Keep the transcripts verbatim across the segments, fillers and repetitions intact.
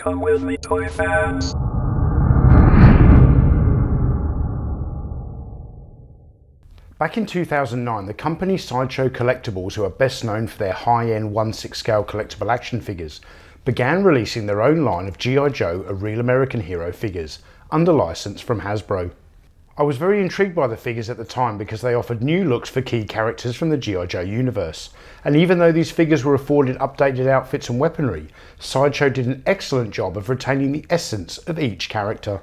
Come with me, toy fans. Back in two thousand nine, the company Sideshow Collectibles, who are best known for their high-end one sixth scale collectible action figures, began releasing their own line of G I Joe, a real American hero figures, under license from Hasbro. I was very intrigued by the figures at the time because they offered new looks for key characters from the G I Joe universe. And even though these figures were afforded updated outfits and weaponry, Sideshow did an excellent job of retaining the essence of each character.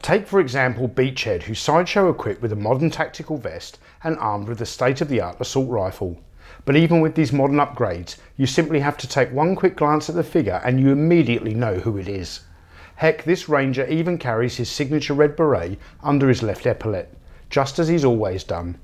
Take for example Beachhead, who Sideshow equipped with a modern tactical vest and armed with a state-of-the-art assault rifle. But even with these modern upgrades, you simply have to take one quick glance at the figure and you immediately know who it is. Heck, this Ranger even carries his signature red beret under his left epaulette, just as he's always done.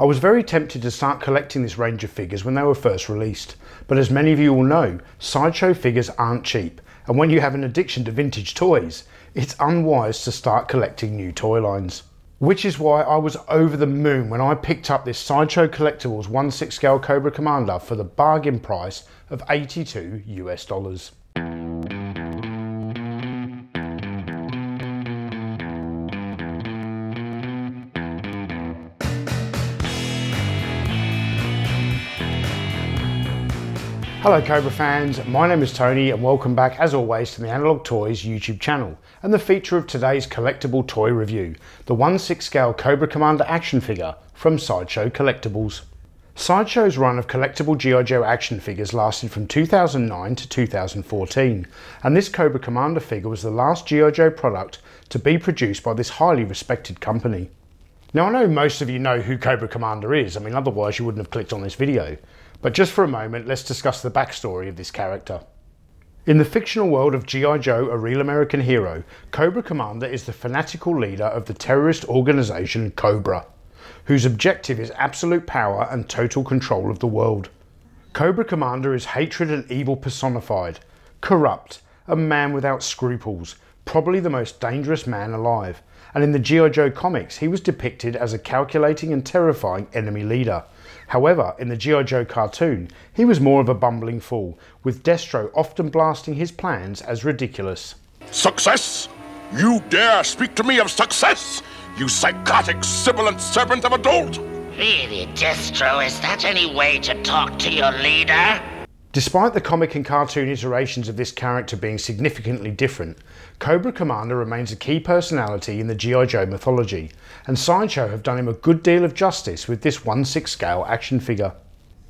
I was very tempted to start collecting this range of figures when they were first released, but as many of you will know, Sideshow figures aren't cheap, and when you have an addiction to vintage toys, it's unwise to start collecting new toy lines. Which is why I was over the moon when I picked up this Sideshow Collectibles one sixth scale Cobra Commander for the bargain price of eighty-two US dollars. Hello Cobra fans, my name is Tony and welcome back as always to the Analog Toys YouTube channel and the feature of today's collectible toy review, the one sixth scale Cobra Commander action figure from Sideshow Collectibles. Sideshow's run of collectible G I Joe action figures lasted from two thousand nine to two thousand fourteen, and this Cobra Commander figure was the last G I Joe product to be produced by this highly respected company. Now I know most of you know who Cobra Commander is, I mean otherwise you wouldn't have clicked on this video. But just for a moment, let's discuss the backstory of this character. In the fictional world of G I Joe, a real American hero, Cobra Commander is the fanatical leader of the terrorist organization Cobra, whose objective is absolute power and total control of the world. Cobra Commander is hatred and evil personified, corrupt, a man without scruples, probably the most dangerous man alive, and in the G I Joe comics he was depicted as a calculating and terrifying enemy leader. However, in the G I Joe cartoon, he was more of a bumbling fool, with Destro often blasting his plans as ridiculous. Success? You dare speak to me of success, you psychotic, sibilant serpent of adult? Really, Destro, is that any way to talk to your leader? Despite the comic and cartoon iterations of this character being significantly different, Cobra Commander remains a key personality in the G I Joe mythology, and Sideshow have done him a good deal of justice with this one sixth scale action figure.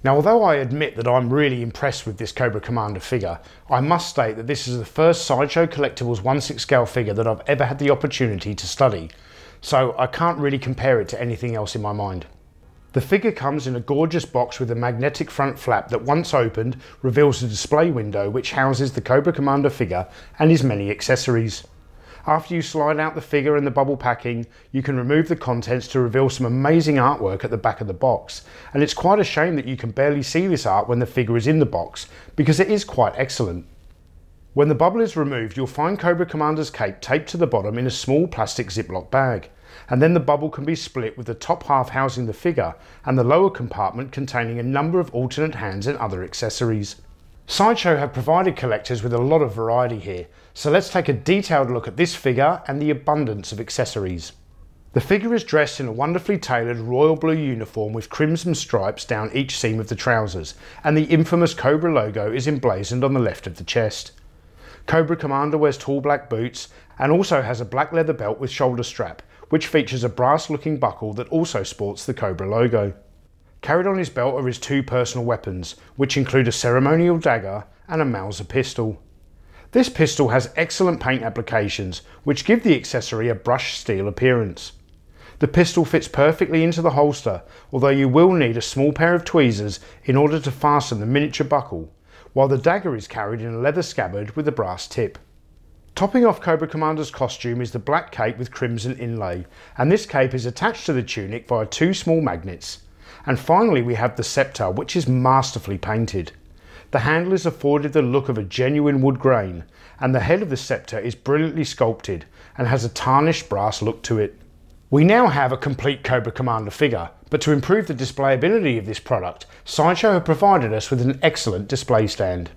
Now although I admit that I'm really impressed with this Cobra Commander figure, I must state that this is the first Sideshow Collectibles one sixth scale figure that I've ever had the opportunity to study, so I can't really compare it to anything else in my mind. The figure comes in a gorgeous box with a magnetic front flap that once opened reveals a display window which houses the Cobra Commander figure and his many accessories. After you slide out the figure and the bubble packing, you can remove the contents to reveal some amazing artwork at the back of the box, and it's quite a shame that you can barely see this art when the figure is in the box because it is quite excellent. When the bubble is removed, you'll find Cobra Commander's cape taped to the bottom in a small plastic Ziploc bag, and then the bubble can be split with the top half housing the figure and the lower compartment containing a number of alternate hands and other accessories. Sideshow have provided collectors with a lot of variety here, so let's take a detailed look at this figure and the abundance of accessories. The figure is dressed in a wonderfully tailored royal blue uniform with crimson stripes down each seam of the trousers, and the infamous Cobra logo is emblazoned on the left of the chest. Cobra Commander wears tall black boots and also has a black leather belt with shoulder strap, which features a brass looking buckle that also sports the Cobra logo. Carried on his belt are his two personal weapons, which include a ceremonial dagger and a Mauser pistol. This pistol has excellent paint applications, which give the accessory a brushed steel appearance. The pistol fits perfectly into the holster, although you will need a small pair of tweezers in order to fasten the miniature buckle, while the dagger is carried in a leather scabbard with a brass tip. Topping off Cobra Commander's costume is the black cape with crimson inlay, and this cape is attached to the tunic via two small magnets. And finally we have the scepter, which is masterfully painted. The handle is afforded the look of a genuine wood grain, and the head of the scepter is brilliantly sculpted and has a tarnished brass look to it. We now have a complete Cobra Commander figure, but to improve the displayability of this product, Sideshow have provided us with an excellent display stand.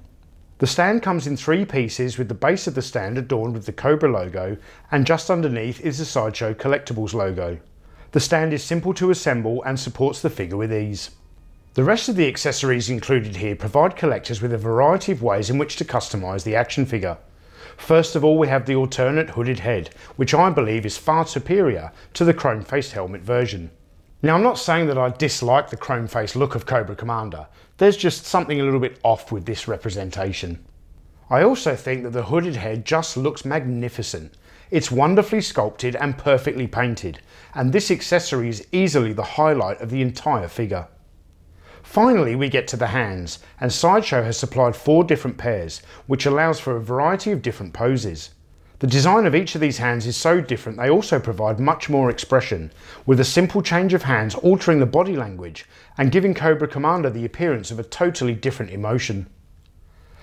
The stand comes in three pieces, with the base of the stand adorned with the Cobra logo, and just underneath is the Sideshow Collectibles logo. The stand is simple to assemble and supports the figure with ease. The rest of the accessories included here provide collectors with a variety of ways in which to customise the action figure. First of all, we have the alternate hooded head, which I believe is far superior to the chrome-faced helmet version. Now, I'm not saying that I dislike the chrome-faced look of Cobra Commander, there's just something a little bit off with this representation. I also think that the hooded head just looks magnificent. It's wonderfully sculpted and perfectly painted, and this accessory is easily the highlight of the entire figure. Finally, we get to the hands, and Sideshow has supplied four different pairs, which allows for a variety of different poses. The design of each of these hands is so different they also provide much more expression, with a simple change of hands altering the body language and giving Cobra Commander the appearance of a totally different emotion.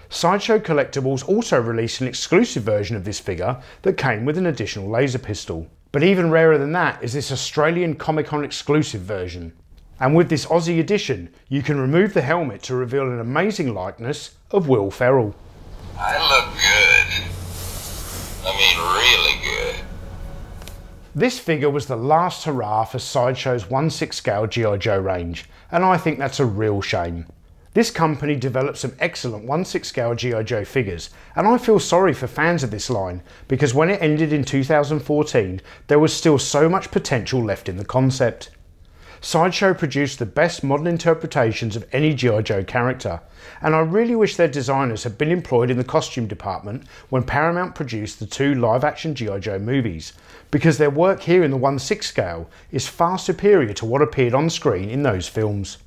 Sideshow Collectibles also released an exclusive version of this figure that came with an additional laser pistol. But even rarer than that is this Australian Comic-Con exclusive version. And with this Aussie edition, you can remove the helmet to reveal an amazing likeness of Will Ferrell. I look good. I mean, really good. This figure was the last hurrah for Sideshow's one sixth scale G I Joe range, and I think that's a real shame. This company developed some excellent one sixth scale G I Joe figures, and I feel sorry for fans of this line, because when it ended in two thousand fourteen, there was still so much potential left in the concept. Sideshow produced the best modern interpretations of any G I Joe character, and I really wish their designers had been employed in the costume department when Paramount produced the two live-action G I Joe movies, because their work here in the one sixth scale is far superior to what appeared on screen in those films.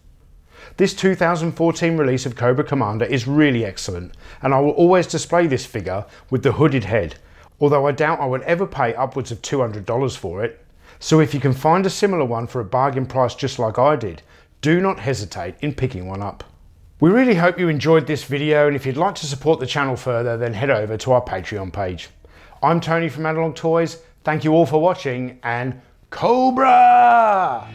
This two thousand fourteen release of Cobra Commander is really excellent, and I will always display this figure with the hooded head, although I doubt I would ever pay upwards of two hundred dollars for it. So if you can find a similar one for a bargain price just like I did, do not hesitate in picking one up. We really hope you enjoyed this video, and if you'd like to support the channel further, then head over to our Patreon page. I'm Tony from Analog Toys, thank you all for watching, and Cobra!